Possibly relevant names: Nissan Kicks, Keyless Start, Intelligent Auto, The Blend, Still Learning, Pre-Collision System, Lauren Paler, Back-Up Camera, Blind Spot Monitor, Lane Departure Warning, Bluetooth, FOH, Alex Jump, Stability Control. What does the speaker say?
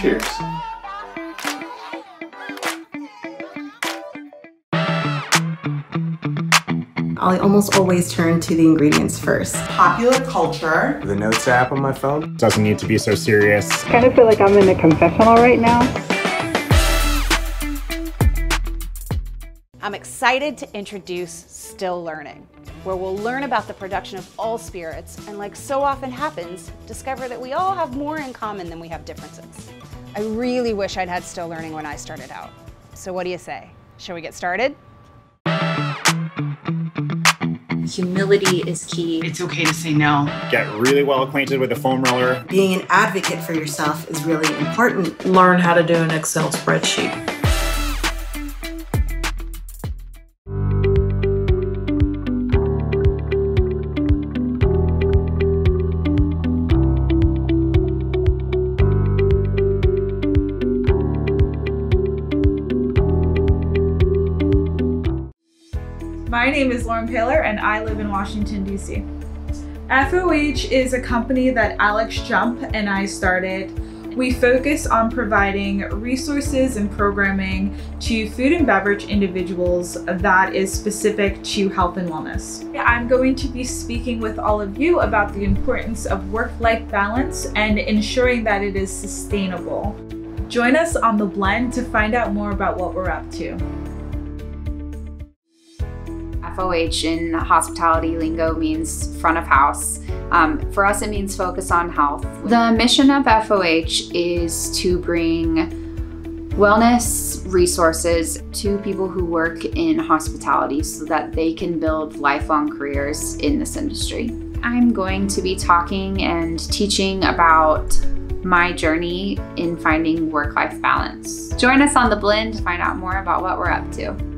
Cheers. I almost always turn to the ingredients first. Popular culture. The notes app on my phone. Doesn't need to be so serious. I kind of feel like I'm in a confessional right now. I'm excited to introduce Still Learning, where we'll learn about the production of all spirits and, like so often happens, discover that we all have more in common than we have differences. I really wish I'd had Still Learning when I started out. So what do you say? Shall we get started? Humility is key. It's okay to say no. Get really well acquainted with a foam roller. Being an advocate for yourself is really important. Learn how to do an Excel spreadsheet. My name is Lauren Paler and I live in Washington, D.C. FOH is a company that Alex Jump and I started. We focus on providing resources and programming to food and beverage individuals that is specific to health and wellness. I'm going to be speaking with all of you about the importance of work-life balance and ensuring that it is sustainable. Join us on The Blend to find out more about what we're up to. FOH in hospitality lingo means front of house. For us, it means focus on health. The mission of FOH is to bring wellness resources to people who work in hospitality so that they can build lifelong careers in this industry. I'm going to be talking and teaching about my journey in finding work-life balance. Join us on The Blend to find out more about what we're up to.